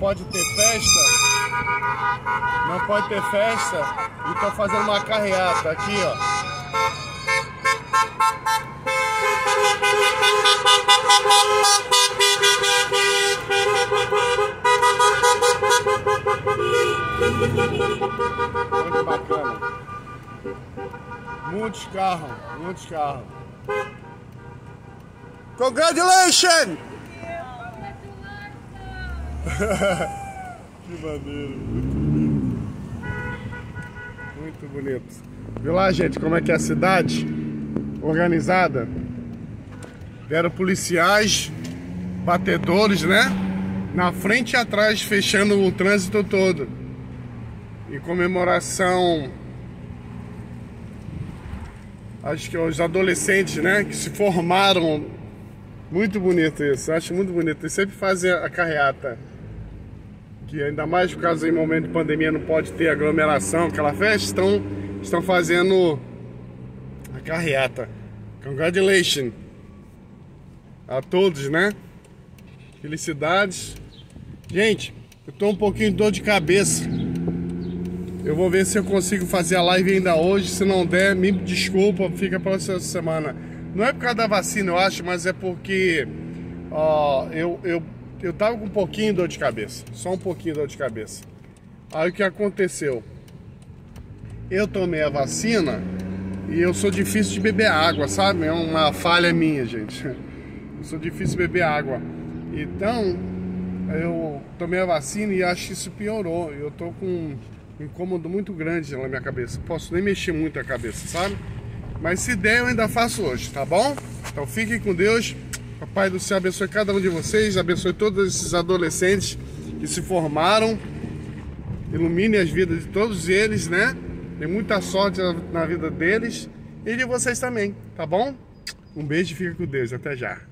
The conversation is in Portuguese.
pode ter festa, não pode ter festa, e tô fazendo uma carreata aqui, ó. Muito bacana. Muitos carros, muitos carros. Congratulations! Que maneiro, muito bonito. Viu lá, gente, como é que é a cidade? Organizada. Vieram policiais, batedores, né? Na frente e atrás, fechando o trânsito todo. Em comemoração, acho que é os adolescentes, né? Que se formaram. Muito bonito isso, acho muito bonito. Eles sempre fazem a carreata. Que ainda mais por causa em momento de pandemia não pode ter aglomeração, aquela festa, estão fazendo a carreata. Congratulations a todos, né? Felicidades. Gente, eu tô um pouquinho de dor de cabeça. Eu vou ver se eu consigo fazer a live ainda hoje. Se não der, me desculpa, fica pra próxima semana. Não é por causa da vacina, eu acho, mas é porque eu tava com um pouquinho de dor de cabeça. Só um pouquinho de dor de cabeça. Aí o que aconteceu? Eu tomei a vacina e eu sou difícil de beber água, sabe? É uma falha minha, gente. Eu sou difícil de beber água. Então, eu tomei a vacina e acho que isso piorou. Eu tô com um incômodo muito grande na minha cabeça. Não posso nem mexer muito a cabeça, sabe? Mas se der, eu ainda faço hoje, tá bom? Então fiquem com Deus. Papai do céu abençoe cada um de vocês. Abençoe todos esses adolescentes que se formaram. Ilumine as vidas de todos eles, né? Tem muita sorte na vida deles. E de vocês também, tá bom? Um beijo e fica com Deus. Até já.